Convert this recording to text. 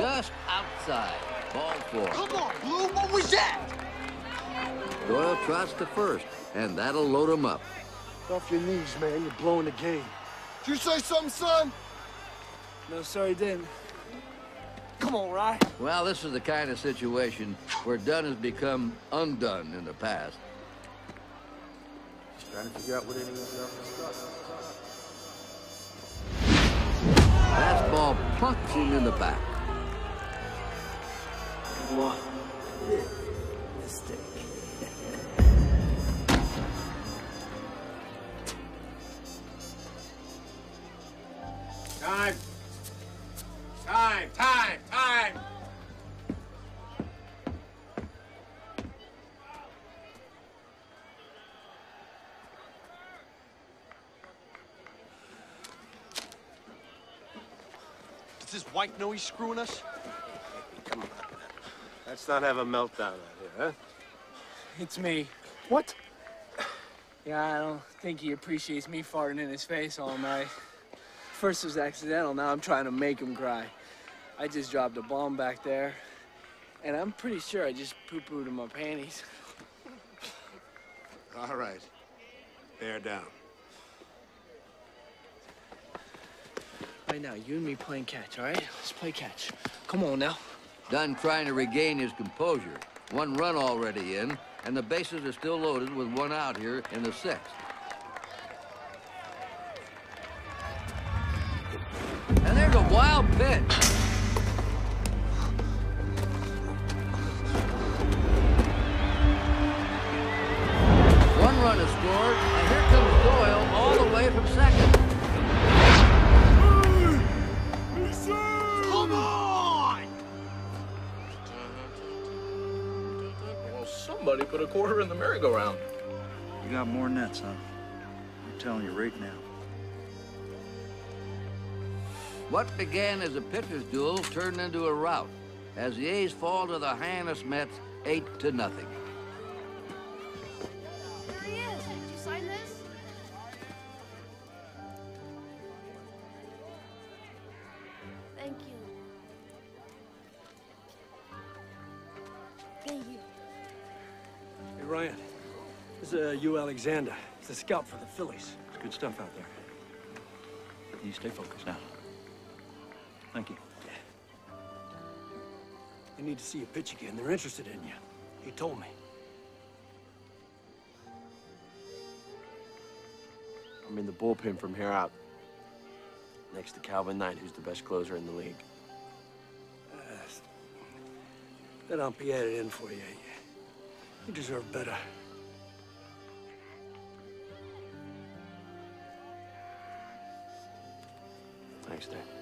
just outside. Ball four. Come on, Blue. What was that? Doyle trots to first, and that'll load him up. Off your knees, man. You're blowing the game. Did you say something, son? No, sir, he didn't. Come on, Ryan. Well, this is the kind of situation where Dunne has become undone in the past. Just trying to figure out what inning is up. That ball plunks him in the back. One big mistake. Time. Time, time, time. Does this white know he's screwing us? Come on. Let's not have a meltdown out here, huh? It's me. What? Yeah, I don't think he appreciates me farting in his face all night. First it was accidental, now I'm trying to make him cry. I just dropped a bomb back there, and I'm pretty sure I just poo-pooed in my panties. All right. Bear down. Right now, you and me playing catch, all right? Let's play catch. Come on now. Dunne trying to regain his composure. One run already in, and the bases are still loaded with one out here in the sixth. Wild pitch. One run is scored, and here comes Doyle all the way from second. Come on! Well, somebody put a quarter in the merry-go-round. You got more nets, huh? I'm telling you right now. What began as a pitcher's duel turned into a rout as the A's fall to the Hyannis Mets 8-0. There he is. Did you sign this? Thank you. Thank you. Hey, Ryan. This is you, Alexander. He's a scout for the Phillies. It's good stuff out there. You stay focused now. Thank you. Yeah. They need to see you pitch again. They're interested in you. He told me. I'm in the bullpen from here out. Next to Calvin Knight, who's the best closer in the league. Then I'll be added in for you. You deserve better. Thanks, Dad.